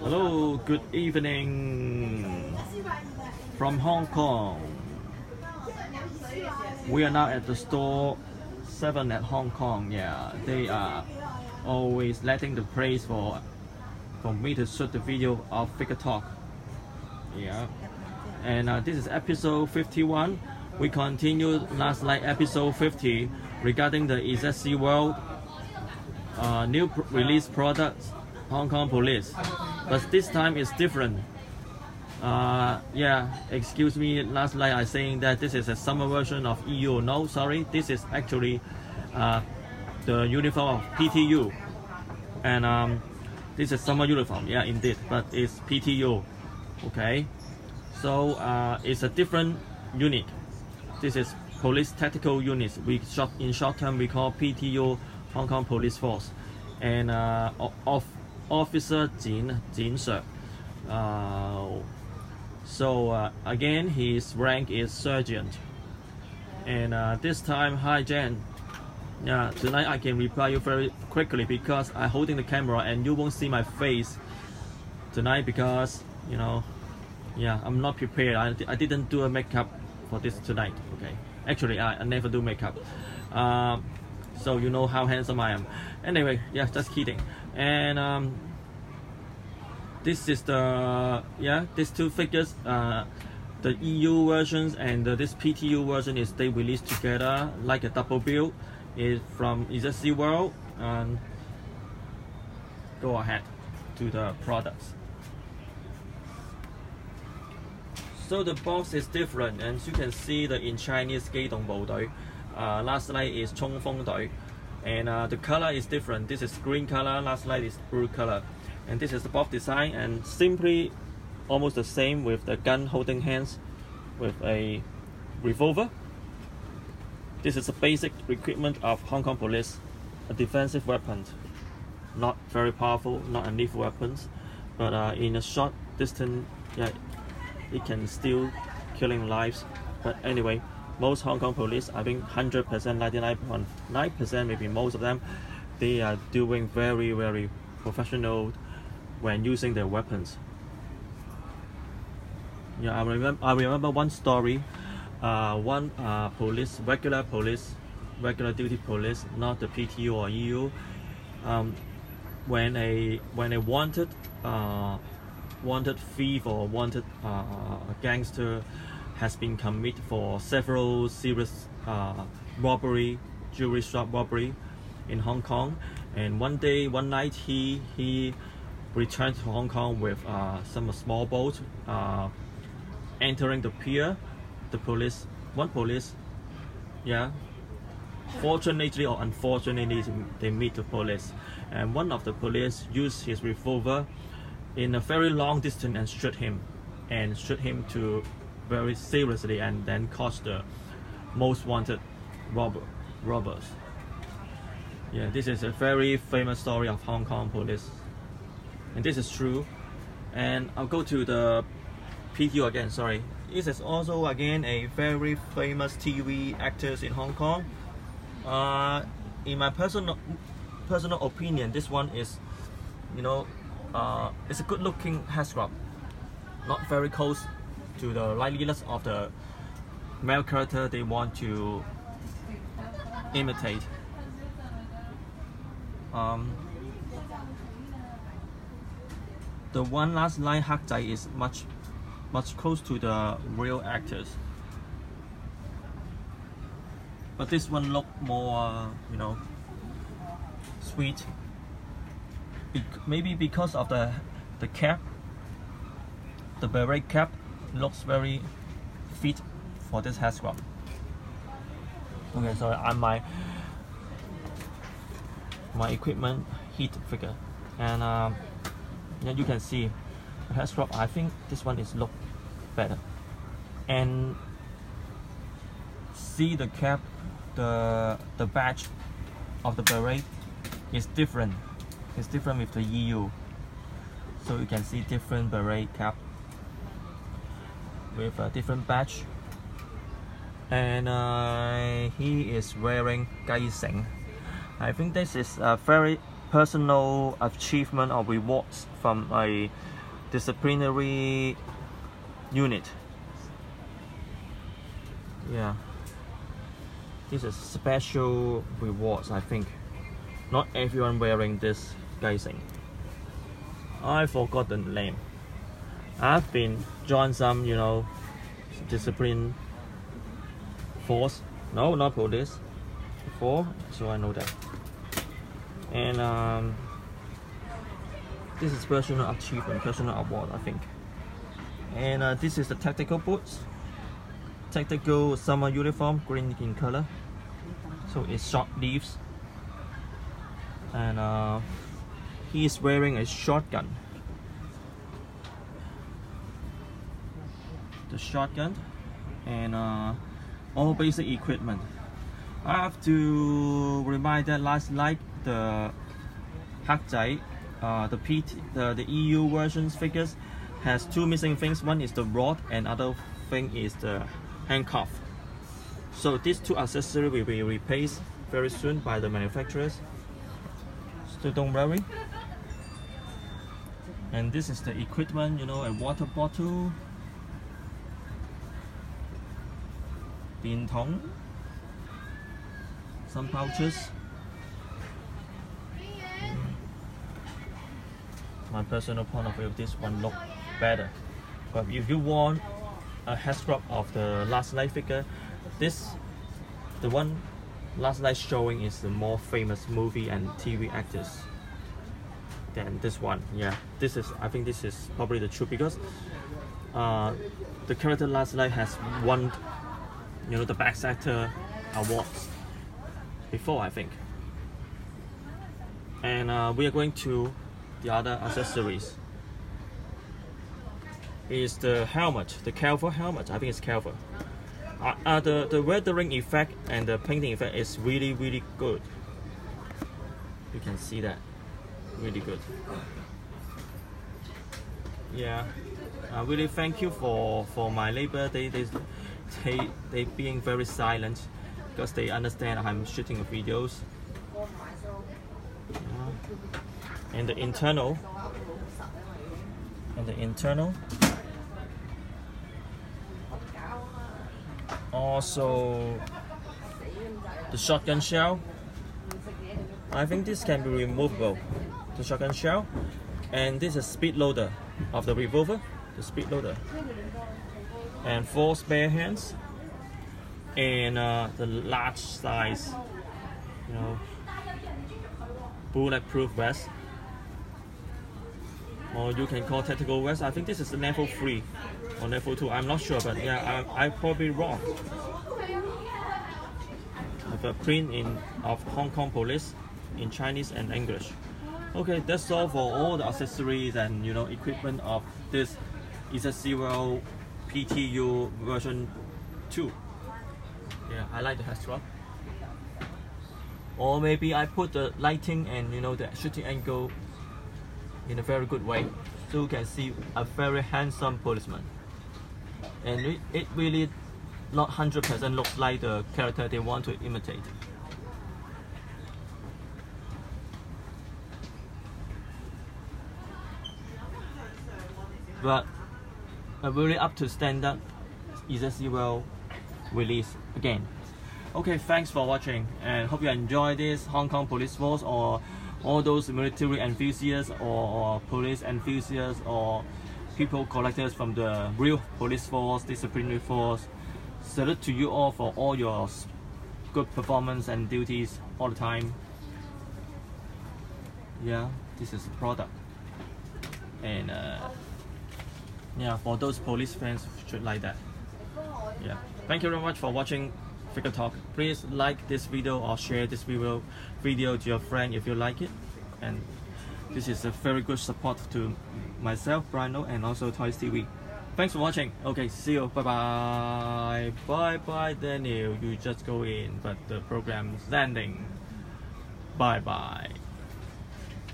Hello, good evening from Hong Kong. We are now at the store 7 at Hong Kong. Yeah, they are always letting the place for me to shoot the video of Figure Talk. Yeah, and this is episode 51. We continued last night episode 50 regarding the ZCWO new release products, Hong Kong police. But this time it's different. Yeah, excuse me, last night I saying that this is a summer version of EU. No, sorry, this is actually the uniform of PTU. And this is summer uniform, yeah, indeed, but it's PTU, okay? So it's a different unit. This is police tactical units. In short term, we call PTU Hong Kong Police Force. And Officer Jin Sir. Again, his rank is sergeant. And this time, hi Jen. Yeah, tonight I can reply you very quickly because I'm holding the camera and you won't see my face tonight because, you know, yeah, I'm not prepared. I didn't do a makeup for this tonight. Okay, actually I never do makeup. So you know how handsome I am. Anyway, yeah, just kidding. And this is the, yeah, these two figures, the EU versions and this PTU version is they released together like a double build. Is from ZCWO, and go ahead to the products. So the box is different, and you can see that in Chinese, 機動部隊. Last night is 衝鋒隊. And the color is different. This is green color, last night is blue color. And this is the box design, and simply almost the same with the gun holding hands with a revolver. This is the basic equipment of Hong Kong police, a defensive weapon. Not very powerful, not a lethal weapon, but in a short distance, yeah, it can still killing lives. But anyway, most Hong Kong police, I think 100%, 99.9%, maybe most of them, they are doing very, very professional when using their weapons. Yeah, I remember one story. One police, regular duty police, not the PTU or EU. When a wanted thief or wanted gangster has been committed for several serious robbery, jewelry shop robbery in Hong Kong, and one night he returned to Hong Kong with some small boat, entering the pier. The police, yeah, fortunately or unfortunately, they meet the police, and one of the police used his revolver in a very long distance and shoot him to very seriously, and then caught the most wanted robbers. Yeah, this is a very famous story of Hong Kong police, and this is true. And I'll go to the PTU again, sorry. This is also again a very famous TV actors in Hong Kong. In my personal opinion, this one is, you know, it's a good-looking head scrub, not very close to the likeliness of the male character they want to imitate. The one last line, Hak Dai, is much close to the real actors, but this one look more, you know, sweet. Maybe because of the cap, the beret cap looks very fit for this hair scrub. Okay, sorry, my equipment heat figure, and yeah, you can see the hair scrub. I think this one is look better, and see the cap, the badge of the beret is different. It's different with the EU, so you can see different beret cap with a different badge. And he is wearing gai seng. I think this is a very personal achievement or rewards from a disciplinary unit. Yeah, this is special rewards, I think. Not everyone wearing this casing. I forgot the name. I've been joined some, you know, discipline force. No, not police. Before, so I know that. And this is personal achievement, personal award, I think. And this is the tactical boots, tactical summer uniform, green in color. So it's short sleeves. And he is wearing a shotgun. The shotgun and all basic equipment. I have to remind that last, like the Hak Dai, the EU versions figures has two missing things. One is the rod and other thing is the handcuff. So these two accessories will be replaced very soon by the manufacturers. So don't worry. And this is the equipment, you know, a water bottle, bintong, some pouches, my personal point of view, this one look better. But if you want a head scrub of the last night figure, the one last night showing is the more famous movie and TV actors than this one. Yeah, this is, I think this is probably the truth, because the character last night has won, you know, the Best Actor awards before, I think. And we are going to the other accessories. Is the helmet, the Calver helmet, I think it's Calver. The weathering effect and the painting effect is really, really good. You can see that, really good. Yeah, really thank you for my labor. They being very silent because they understand I'm shooting videos. And the internal, also the shotgun shell. I think this can be removable, the shotgun shell. And this is speed loader of the revolver, the speed loader. And 4 spare hands, and the large size, you know, bulletproof vest, or you can call tactical vest. I think this is level 3 or level 2, I'm not sure, but yeah, I probably wrong. I have a print in of Hong Kong police in Chinese and English. Okay, that's all for all the accessories and, you know, equipment of this ZCWO PTU version 2. Yeah, I like the head scrub. Or maybe I put the lighting and, you know, the shooting angle in a very good way, so you can see a very handsome policeman. And it really not 100% looks like the character they want to imitate. But a really up to standard ZCWO release again. Okay, thanks for watching, and hope you enjoy this Hong Kong police force, or all those military enthusiasts, or police enthusiasts, or people collectors from the real police force, disciplinary force. Salute to you all for all your good performance and duties all the time. Yeah, this is the product. And yeah, for those police fans should like that. Yeah, thank you very much for watching Figure Talk. Please like this video or share this video to your friend if you like it. And this is a very good support to myself, Brino, and also Toys TV. Thanks for watching. Okay, see you. Bye bye. Bye bye, Daniel. You just go in, but the program's landing. Bye bye.